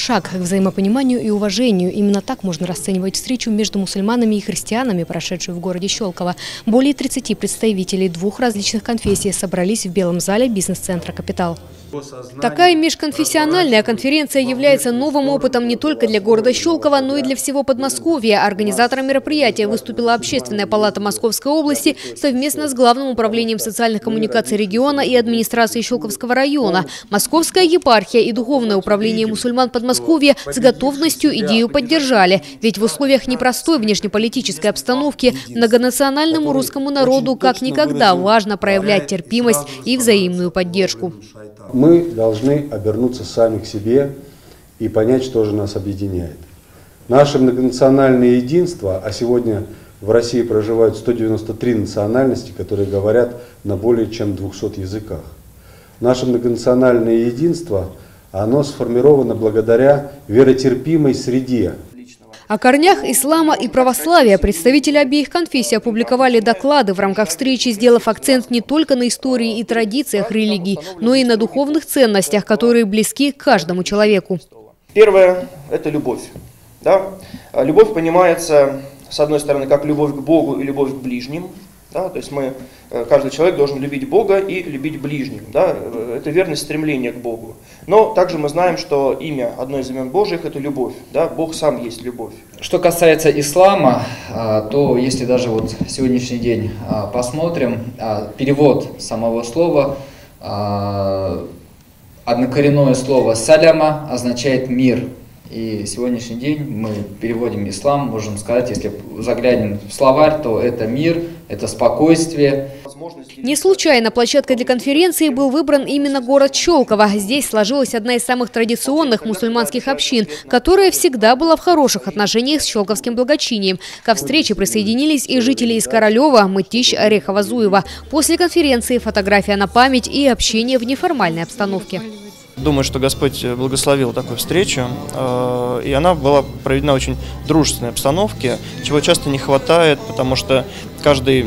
шаг к взаимопониманию и уважению. Именно так можно расценивать встречу между мусульманами и христианами, прошедшую в городе Щелково. Более 30 представителей двух различных конфессий собрались в Белом зале бизнес-центра «Капитал». Такая межконфессиональная конференция является новым опытом не только для города Щелково, но и для всего Подмосковья. Организатором мероприятия выступила Общественная палата Московской области совместно с Главным управлением социальных коммуникаций региона и администрацией Щелковского района. Московская епархия и Духовное управление мусульман Подмосковья с готовностью идею поддержали. Ведь в условиях непростой внешнеполитической обстановки многонациональному русскому народу как никогда важно проявлять терпимость и взаимную поддержку. Мы должны обернуться сами к себе и понять, что же нас объединяет. Наше многонациональное единство, а сегодня в России проживают 193 национальности, которые говорят на более чем 200 языках. Наше многонациональное единство, оно сформировано благодаря веротерпимой среде. О корнях ислама и православия представители обеих конфессий опубликовали доклады в рамках встречи, сделав акцент не только на истории и традициях религий, но и на духовных ценностях, которые близки каждому человеку. Первое – это любовь. Да? Любовь понимается, с одной стороны, как любовь к Богу и любовь к ближним. Да? То есть каждый человек должен любить Бога и любить ближним. Да? Это верность стремления к Богу. Но также мы знаем, что имя, одно из имен Божьих, это любовь. Да? Бог сам есть любовь. Что касается ислама, то если даже вот сегодняшний день посмотрим, перевод самого слова, однокоренное слово «саляма» означает «мир». И сегодняшний день мы переводим ислам, можем сказать, если заглянем в словарь, то это мир, это спокойствие. Не случайно площадкой для конференции был выбран именно город Щелково. Здесь сложилась одна из самых традиционных мусульманских общин, которая всегда была в хороших отношениях с щелковским благочинием. Ко встрече присоединились и жители из Королева, Мытищ, Орехова, Зуева. После конференции фотография на память и общение в неформальной обстановке. Думаю, что Господь благословил такую встречу, и она была проведена в очень дружественной обстановке, чего часто не хватает, потому что каждая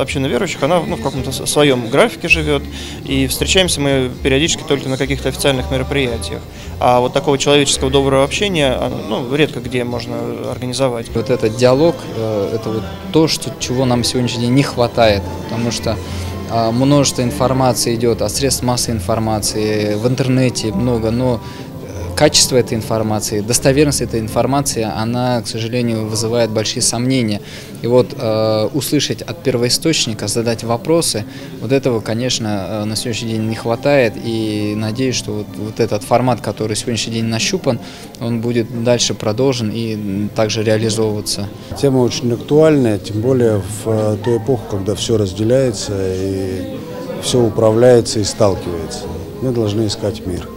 община верующих, она в каком-то своем графике живет, и встречаемся мы периодически только на каких-то официальных мероприятиях. А вот такого человеческого доброго общения редко где можно организовать. Вот этот диалог – это вот то, чего нам сегодняшний день не хватает, потому что множество информации идет, от средств массовой информации, в интернете много, но качество этой информации, достоверность этой информации, она, к сожалению, вызывает большие сомнения. И вот услышать от первоисточника, задать вопросы, вот этого, конечно, на сегодняшний день не хватает. И надеюсь, что вот этот формат, который сегодняшний день нащупан, он будет дальше продолжен и также реализовываться. Тема очень актуальная, тем более в ту эпоху, когда все разделяется и все управляется и сталкивается. Мы должны искать мир.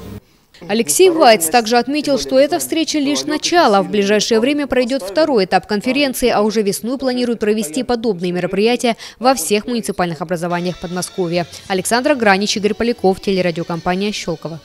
Алексей Вайц также отметил, что эта встреча лишь начало. В ближайшее время пройдет второй этап конференции, а уже весной планируют провести подобные мероприятия во всех муниципальных образованиях Подмосковья. Александр Гранич, Игорь Поляков, телерадиокомпания «Щелково».